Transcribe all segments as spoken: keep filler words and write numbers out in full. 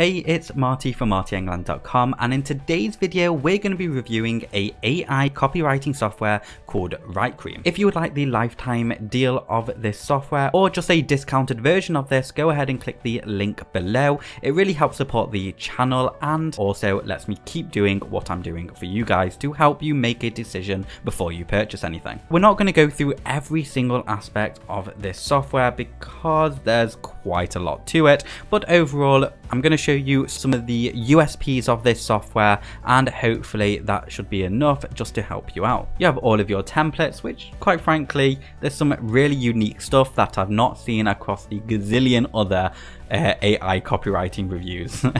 Hey, it's Marty from marty england dot com, and in today's video we're going to be reviewing a A I copywriting software called Writecream. If you would like the lifetime deal of this software or just a discounted version of this, go ahead and click the link below. It really helps support the channel and also lets me keep doing what I'm doing for you guys to help you make a decision before you purchase anything. We're not going to go through every single aspect of this software because there's quite a lot to it, but overall I'm going to show you some of the U S Ps of this software, and hopefully that should be enough just to help you out. You have all of your templates, which quite frankly there's some really unique stuff that I've not seen across the gazillion other uh, A I copywriting reviews. So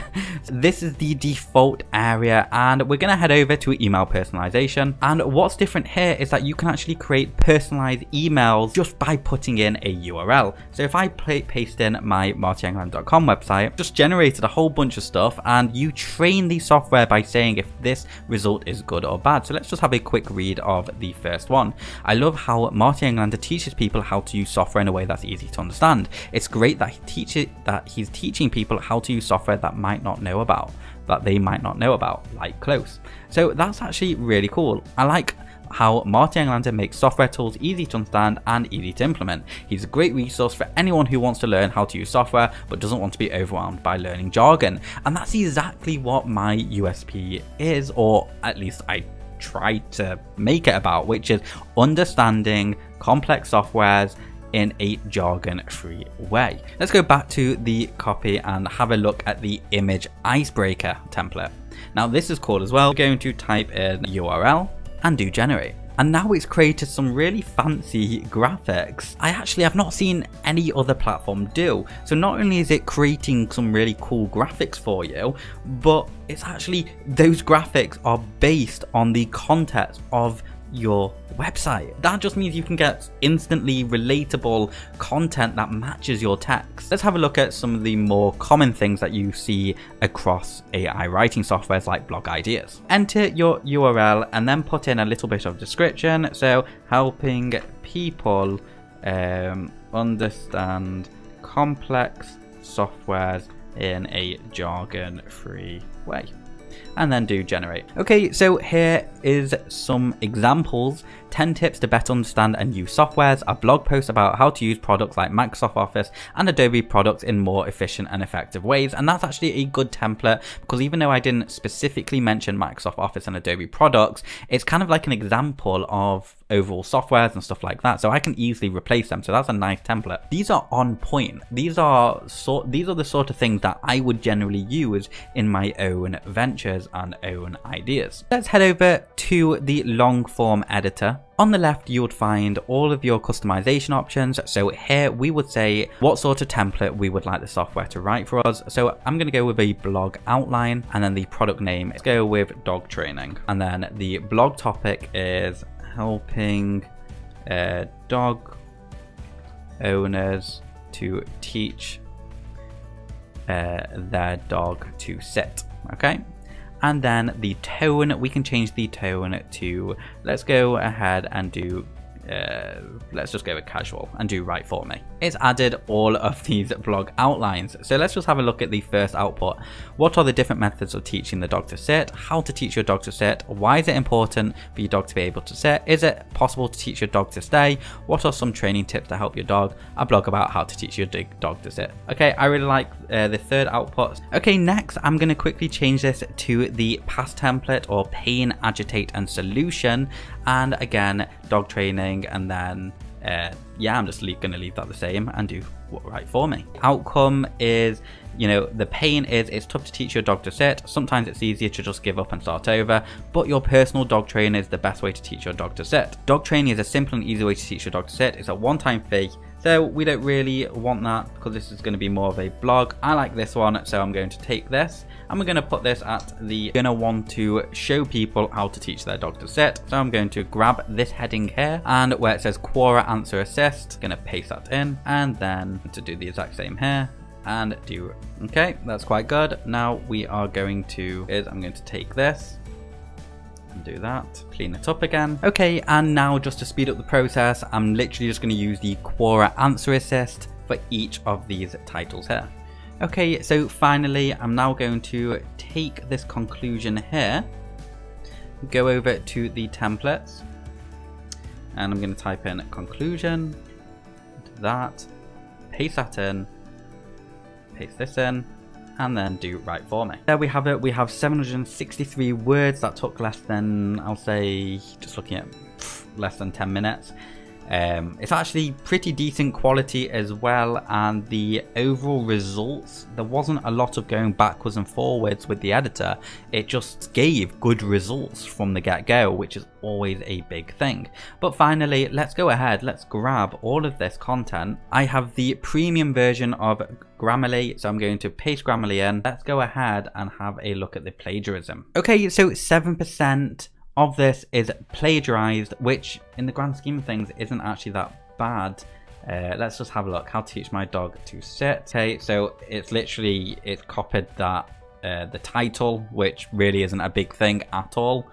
this is the default area, and we're going to head over to email personalization, and what's different here is that you can actually create personalized emails just by putting in a U R L. So if I paste in my marty england dot com website, just generated a whole bunch of stuff, and you train the software by saying if this result is good or bad. So let's just have a quick read of the first one. I love how Marty Englander teaches people how to use software in a way that's easy to understand. It's great that he teaches that he's teaching people how to use software that might not know about, that they might not know about, like Close. So that's actually really cool. I like how Marty Englander makes software tools easy to understand and easy to implement. He's a great resource for anyone who wants to learn how to use software but doesn't want to be overwhelmed by learning jargon. And that's exactly what my U S P is, or at least I try to make it about, which is understanding complex softwares in a jargon-free way. Let's go back to the copy and have a look at the image icebreaker template. Now this is cool as well. We're going to type in U R L and do generate. And now it's created some really fancy graphics. I actually have not seen any other platform do. So not only is it creating some really cool graphics for you, but it's actually, those graphics are based on the context of your website. That just means you can get instantly relatable content that matches your text. Let's have a look at some of the more common things that you see across A I writing softwares like Blog Ideas. Enter your U R L and then put in a little bit of description. So helping people um, understand complex softwares in a jargon-free way. And then do generate. Okay, so here is some examples. ten tips to better understand and use softwares, a blog post about how to use products like Microsoft Office and Adobe products in more efficient and effective ways. And that's actually a good template, because even though I didn't specifically mention Microsoft Office and Adobe products, it's kind of like an example of overall softwares and stuff like that, so I can easily replace them. So that's a nice template. These are on point. These are so, these are the sort of things that I would generally use in my own ventures and own ideas. Let's head over to the long form editor. On the left, you would find all of your customization options. So here we would say what sort of template we would like the software to write for us. So I'm going to go with a blog outline, and then the product name, let's go with dog training. And then the blog topic is helping uh, dog owners to teach uh, their dog to sit. Okay. And then the tone, we can change the tone to, let's go ahead and do, uh, let's just go with casual and do write for me. It's added all of these blog outlines. So let's just have a look at the first output. What are the different methods of teaching the dog to sit? How to teach your dog to sit? Why is it important for your dog to be able to sit? Is it possible to teach your dog to stay? What are some training tips to help your dog? A blog about how to teach your dog to sit. Okay, I really like uh, the third output. Okay, next I'm going to quickly change this to the past template, or pain, agitate and solution. And again, dog training, and then Uh, yeah, I'm just going to leave that the same and do right for me. Outcome is, you know, the pain is it's tough to teach your dog to sit. Sometimes it's easier to just give up and start over, but your personal dog trainer is the best way to teach your dog to sit. Dog training is a simple and easy way to teach your dog to sit. It's a one-time fee, so we don't really want that because this is going to be more of a blog. I like this one, so I'm going to take this and we're going to put this at the, we're going to want to show people how to teach their dog to sit. So I'm going to grab this heading here, and where it says Quora Answer Assist, I'm going to paste that in, and then to do the exact same here and do, okay, that's quite good. Now we are going to, is I'm going to take this and do that, clean it up again. Okay, and now just to speed up the process, I'm literally just going to use the Quora Answer Assist for each of these titles here. Okay, so finally, I'm now going to take this conclusion here, go over to the templates, and I'm going to type in conclusion, do that, paste that in, paste this in, and then do right for me. There we have it. We have seven hundred sixty-three words that took less than, I'll say, just looking at pff, less than ten minutes. Um, it's actually pretty decent quality as well, and the overall results, there wasn't a lot of going backwards and forwards with the editor. It just gave good results from the get-go, which is always a big thing. But finally, let's go ahead, let's grab all of this content. I have the premium version of Grammarly, so I'm going to paste Grammarly in. Let's go ahead and have a look at the plagiarism. Okay, so seven percent of this is plagiarized, which in the grand scheme of things isn't actually that bad. Uh, let's just have a look. How to teach my dog to sit. Okay, so it's literally, it's copied that uh, the title, which really isn't a big thing at all.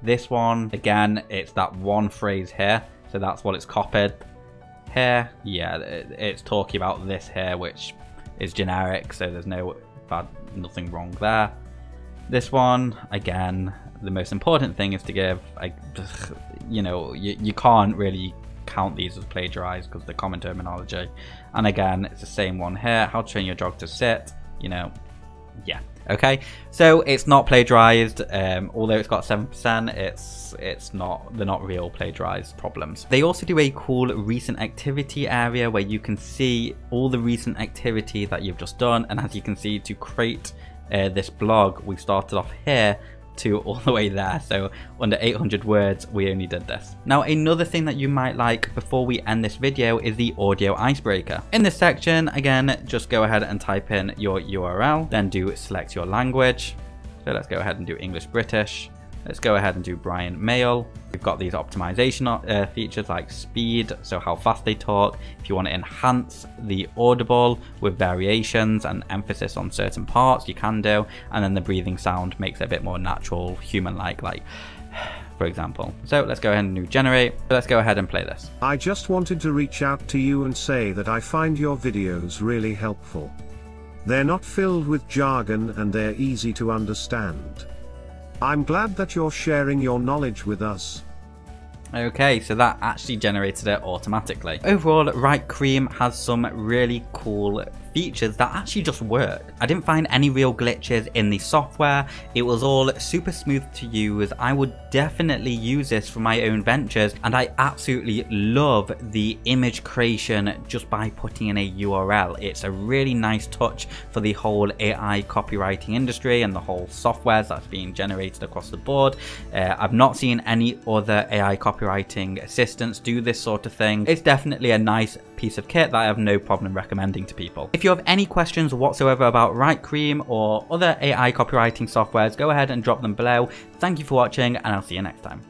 This one, again, it's that one phrase here, so that's what it's copied. Here, yeah, it's talking about this here, which is generic, so there's no bad, nothing wrong there. This one, again, the most important thing is to give, I, you know, you, you can't really count these as plagiarized because they're common terminology. And again, it's the same one here, how to train your dog to sit, you know, yeah. Okay, so it's not plagiarized, um, although it's got seven percent, it's it's not, they're not real plagiarized problems. They also do a cool recent activity area where you can see all the recent activity that you've just done. And as you can see, to create uh, this blog, we started off here to all the way there, so under eight hundred words we only did this. Now another thing that you might like before we end this video is the audio icebreaker. In this section, again, just go ahead and type in your U R L, then do select your language. So let's go ahead and do English British. Let's go ahead and do Brian Mail. We've got these optimization uh, features like speed, so how fast they talk. If you want to enhance the audible with variations and emphasis on certain parts, you can do. And then the breathing sound makes it a bit more natural, human-like, like, for example. So let's go ahead and do generate. Let's go ahead and play this. I just wanted to reach out to you and say that I find your videos really helpful. They're not filled with jargon and they're easy to understand. I'm glad that you're sharing your knowledge with us. Okay, so that actually generated it automatically. Overall, Writecream has some really cool features that actually just work. I didn't find any real glitches in the software. It was all super smooth to use. I would definitely use this for my own ventures, and I absolutely love the image creation just by putting in a U R L. It's a really nice touch for the whole A I copywriting industry and the whole software that's being generated across the board. Uh, I've not seen any other A I copywriting assistants do this sort of thing. It's definitely a nice piece of kit that I have no problem recommending to people. If you have any questions whatsoever about Writecream or other A I copywriting softwares, go ahead and drop them below. Thank you for watching, and I'll see you next time.